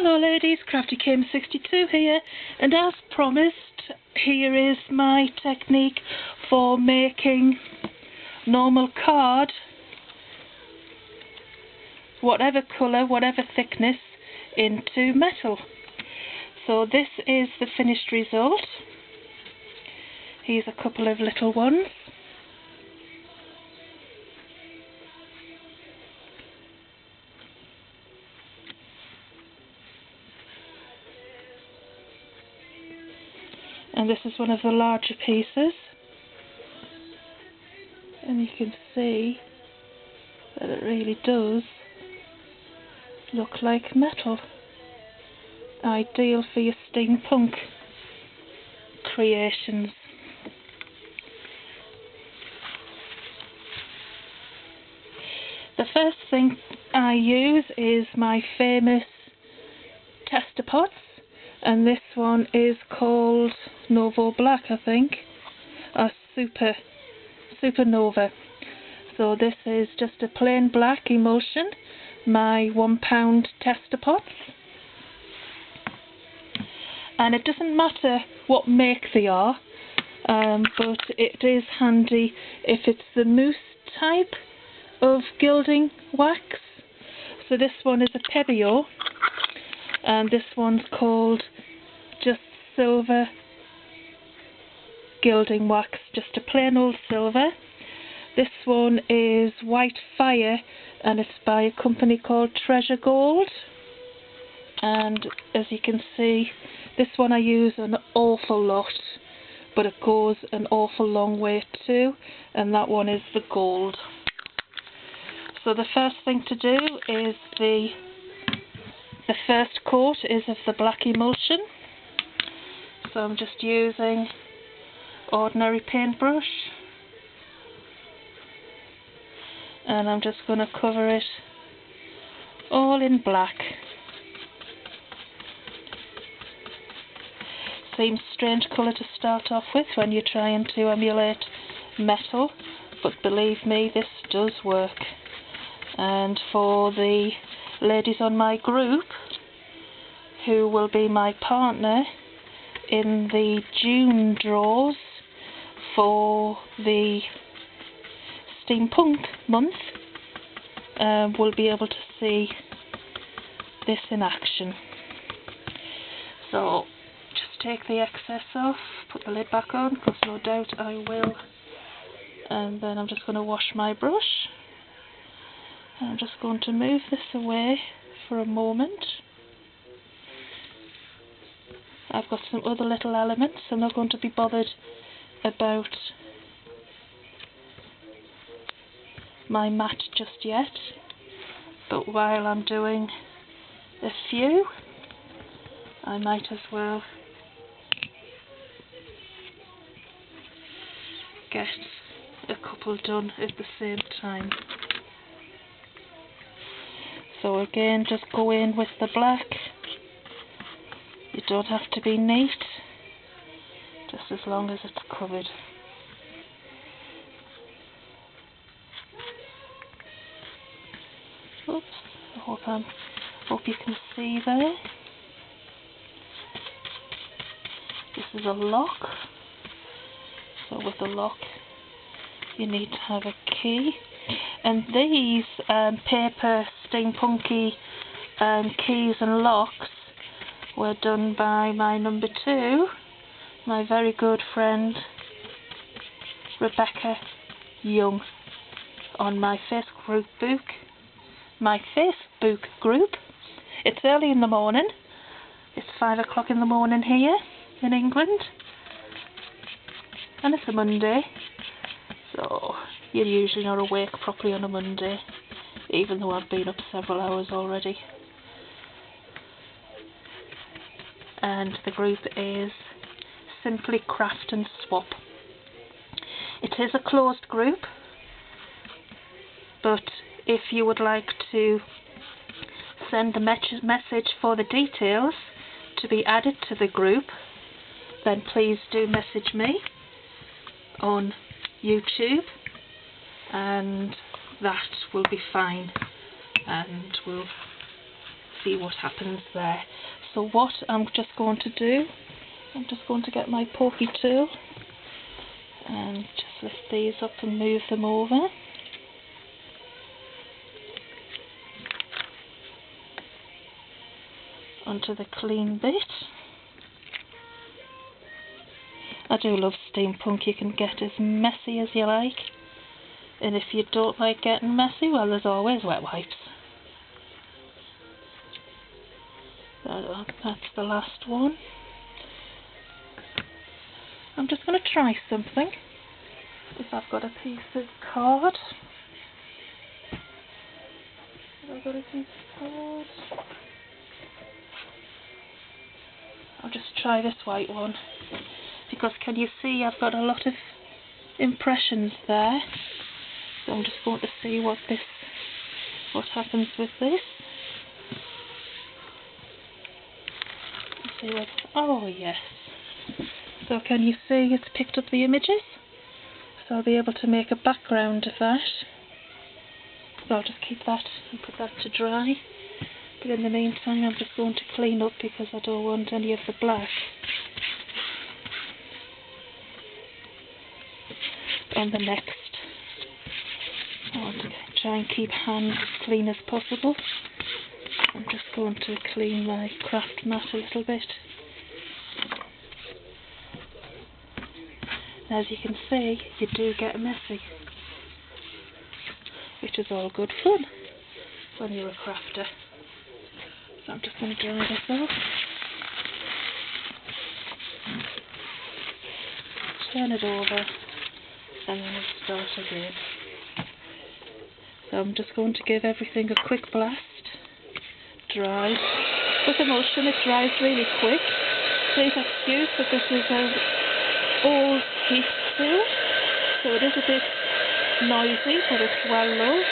Hello ladies, CraftyKim62 here, and as promised, here is my technique for making normal card, whatever colour, whatever thickness, into metal. So this is the finished result. Here's a couple of little ones. And this is one of the larger pieces, and you can see that it really does look like metal. Ideal for your steampunk creations. The first thing I use is my famous tester pots, and this one is called Novo Black, I think, or Supernova. So this is just a plain black emulsion, my £1 tester pots, and it doesn't matter what make they are, but it is handy if it's the mousse type of gilding wax. So this one is a Pebeo, and this one's called just silver gilding wax, just a plain old silver. This one is white fire, and it's by a company called Treasure Gold, and as you can see, this one I use an awful lot, but it goes an awful long way too, and that one is the gold. So the first thing to do is the first coat is of the black emulsion, so I'm just using ordinary paintbrush, and I'm just going to cover it all in black. Seems strange colour to start off with when you're trying to emulate metal, but believe me, this does work. And for the ladies on my group who will be my partner in the June draws for the steampunk month, will be able to see this in action. So just take the excess off, put the lid back on, because no doubt I will, and then I'm just going to wash my brush. I'm just going to move this away for a moment. I've got some other little elements, I'm not going to be bothered about my mat just yet, but while I'm doing a few, I might as well get a couple done at the same time. So again, just go in with the black. You don't have to be neat, just as long as it's covered. Oops, I hope you can see there. This is a lock, so with a lock you need to have a key. And these paper steampunky keys and locks were done by my number 2, my very good friend Rebecca Young, on my Facebook group. It's early in the morning, it's 5 o'clock in the morning here in England, and it's a Monday, so you're usually not awake properly on a Monday, even though I've been up several hours already. And the group is Simply Craft and Swap. It is a closed group, but if you would like to send the message for the details to be added to the group, then please do message me on YouTube, and that will be fine, and we'll see what happens there. So what I'm just going to do, I'm just going to get my pokey tool and just lift these up and move them over. Onto the clean bit. I do love steampunk, you can get as messy as you like. And if you don't like getting messy, well, there's always wet wipes. That's the last one. I'm just going to try something. If I've got a piece of card. Have I got a piece of card? I'll just try this white one. Because can you see I've got a lot of impressions there. So I'm just going to see what happens with this. See what, oh yes. So can you see it's picked up the images? So I'll be able to make a background of that. So I'll just keep that and put that to dry. But in the meantime I'm just going to clean up because I don't want any of the black. On the next. I want to try and keep hands as clean as possible. I'm just going to clean my craft mat a little bit. And as you can see, you do get messy. Which is all good fun when you're a crafter. So I'm just going to dry this off. Turn it over and then we'll start again. So I'm just going to give everything a quick blast. Dry. With emulsion it dries really quick. Please excuse that this is an old heat seal, so it is a bit noisy, but it's well loved.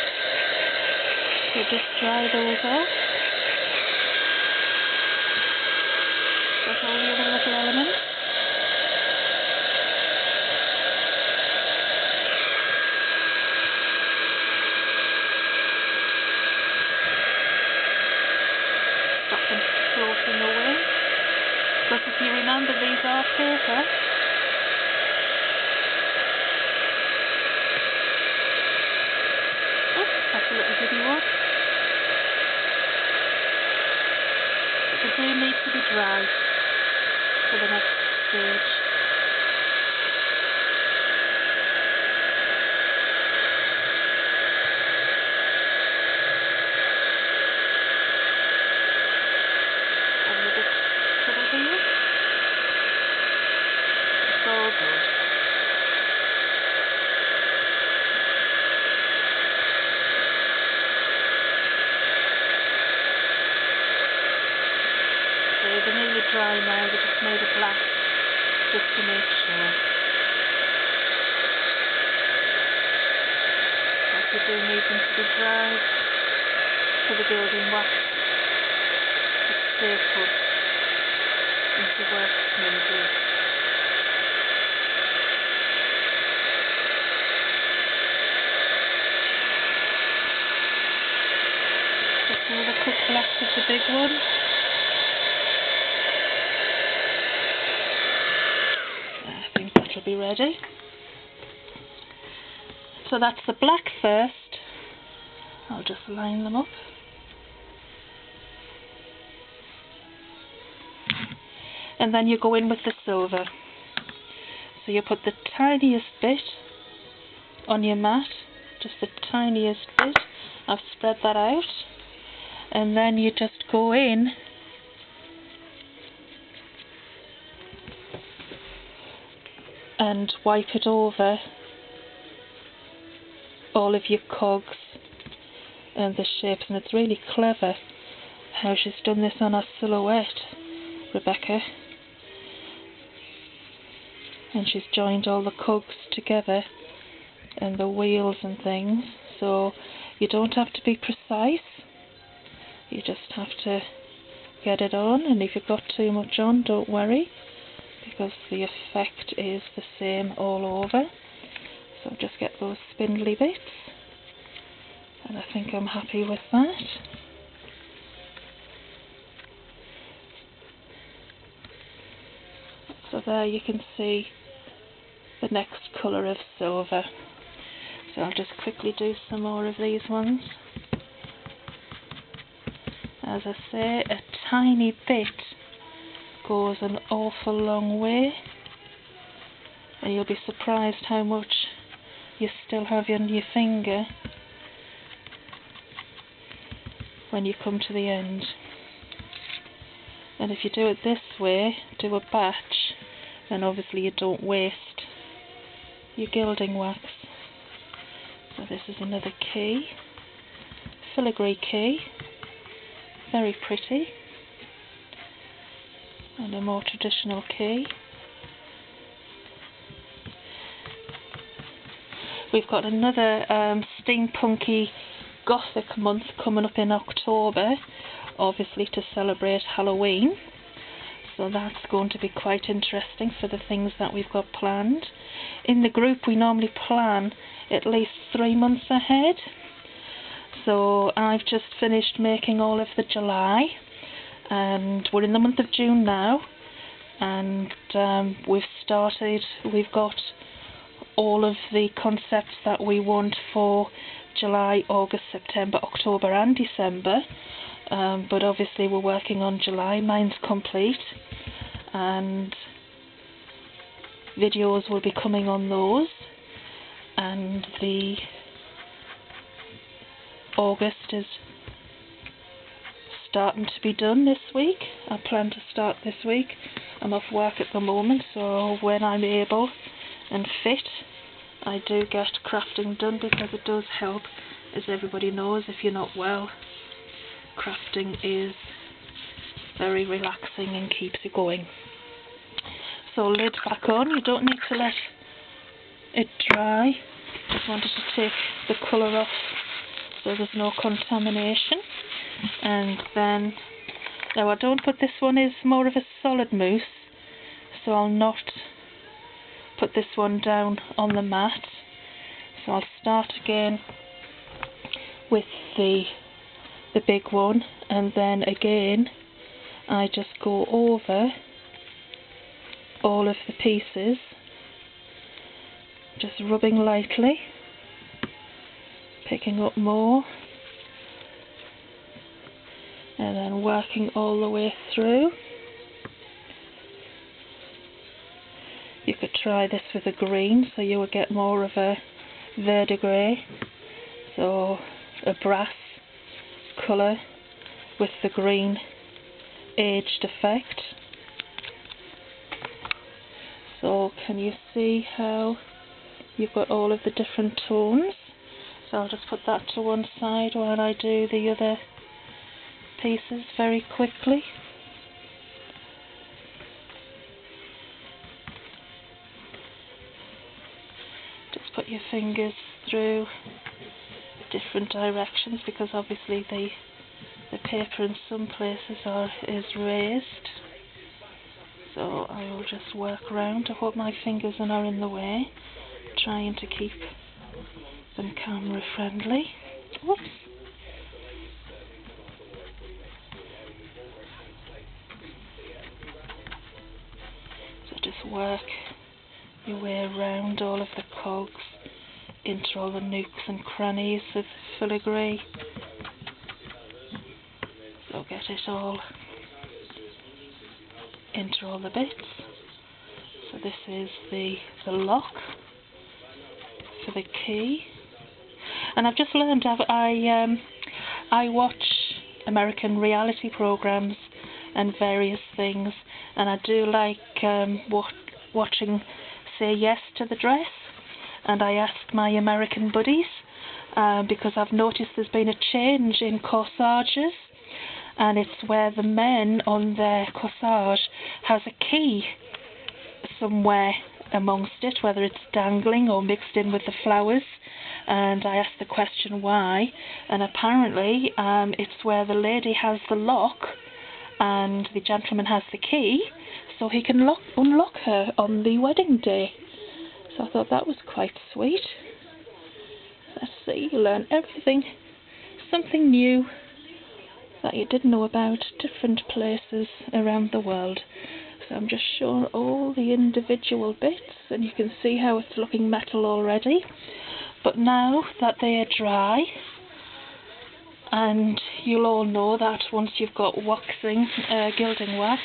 So just dry those off. That's all the other little elements. Remember, these are paper. Oops, that's a little bitty one. But they do need to be dried for the next stage. Dry now, we just made a black just to make sure. But we do need them to be dried for the gilding wax to stay put and to work smoothly. Just another quick blast of the big one. Be ready. So that's the black first. I'll just line them up. And then you go in with the silver. So you put the tiniest bit on your mat, just the tiniest bit. I've spread that out. And then you just go in and wipe it over all of your cogs and the shapes, and it's really clever how she's done this on her silhouette, Rebecca, and she's joined all the cogs together and the wheels and things, so you don't have to be precise, you just have to get it on, and if you've got too much on, don't worry, because the effect is the same all over. So just get those spindly bits, and I think I'm happy with that. So there you can see the next colour of silver. So I'll just quickly do some more of these ones. As I say, a tiny bit goes an awful long way, and you'll be surprised how much you still have on your finger when you come to the end. And if you do it this way, do a batch, then obviously you don't waste your gilding wax. So this is another key, filigree key, very pretty, and a more traditional key. We've got another steampunky gothic month coming up in October, obviously to celebrate Halloween, so that's going to be quite interesting for the things that we've got planned. In the group we normally plan at least 3 months ahead, so I've just finished making all of the July, and we're in the month of June now, and we've got all of the concepts that we want for July, August, September, October and December, but obviously we're working on July, mine's complete, and videos will be coming on those, and the August is starting to be done this week. I plan to start this week. I'm off work at the moment, so when I'm able and fit I do get crafting done, because it does help, as everybody knows, if you're not well. Crafting is very relaxing and keeps you going. So lid back on, you don't need to let it dry. Just wanted to take the colour off so there's no contamination. And then, now I don't, but this one is more of a solid mousse, so I'll not put this one down on the mat. So I'll start again with the big one, and then again I just go over all of the pieces, just rubbing lightly, picking up more, and then working all the way through. You could try this with a green, so you would get more of a verdigris, so a brass colour with the green aged effect. So can you see how you've got all of the different tones? So I'll just put that to one side while I do the other pieces very quickly. Just put your fingers through different directions, because obviously the paper in some places is raised, so I will just work round. I hope my fingers are not in the way, trying to keep them camera friendly. Whoops. So just work your way around all of the cogs, into all the nooks and crannies of filigree, so get it all into all the bits. So this is the lock for the key. And I've just learned, I watch American reality programs and various things, and I do like watching Say Yes to the Dress. And I asked my American buddies, because I've noticed there's been a change in corsages, and it's where the men on their corsage has a key somewhere amongst it, whether it's dangling or mixed in with the flowers, and I asked the question why, and apparently it's where the lady has the lock and the gentleman has the key, so he can unlock her on the wedding day. So I thought that was quite sweet. Let's see, you learn everything, something new that you didn't know about different places around the world. So I'm just showing all the individual bits, and you can see how it's looking metal already. But now that they are dry, and you'll all know that once you've got waxing, gilding wax,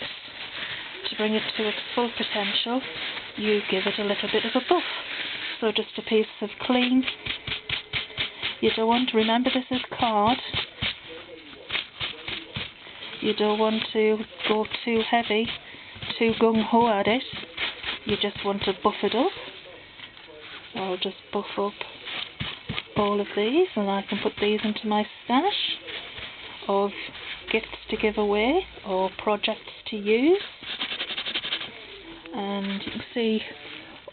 to bring it to its full potential, you give it a little bit of a buff. So just a piece of clean. You don't want to, remember this is card, you don't want to go too heavy, too gung-ho at it, you just want to buff it up. So I'll just buff up all of these, and I can put these into my stash of gifts to give away or projects to use. And you can see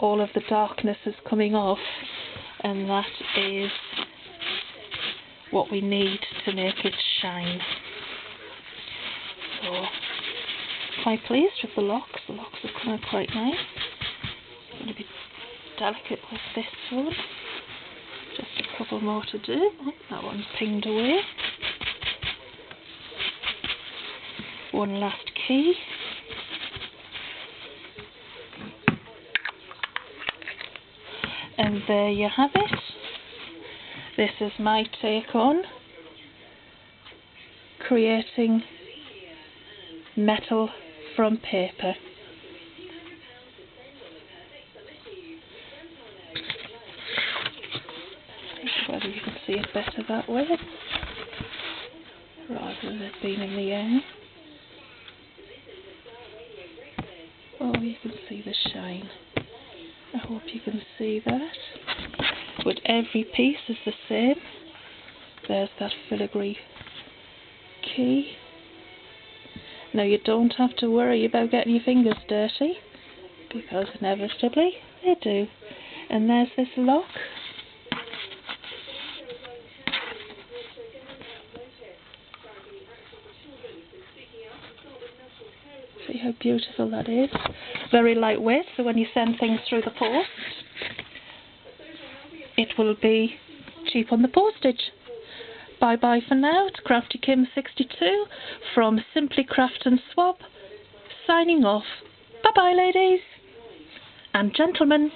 all of the darkness is coming off, and that is what we need to make it shine. So quite pleased with the locks. The locks have come out quite nice. I'm going to be delicate with this one. Just a couple more to do. That one's pinged away. One last key. And there you have it. This is my take on creating metal from paper. Whether you can see it better that way, rather than it being in the air. Oh, you can see the shine. I hope you can see that. But every piece is the same. There's that filigree key. Now you don't have to worry about getting your fingers dirty, because inevitably they do. And there's this lock. See how beautiful that is. Very lightweight, so when you send things through the post, it will be cheap on the postage. Bye bye for now. It's CraftyKim62 from Simply Craft and Swap, signing off. Bye bye, ladies and gentlemen.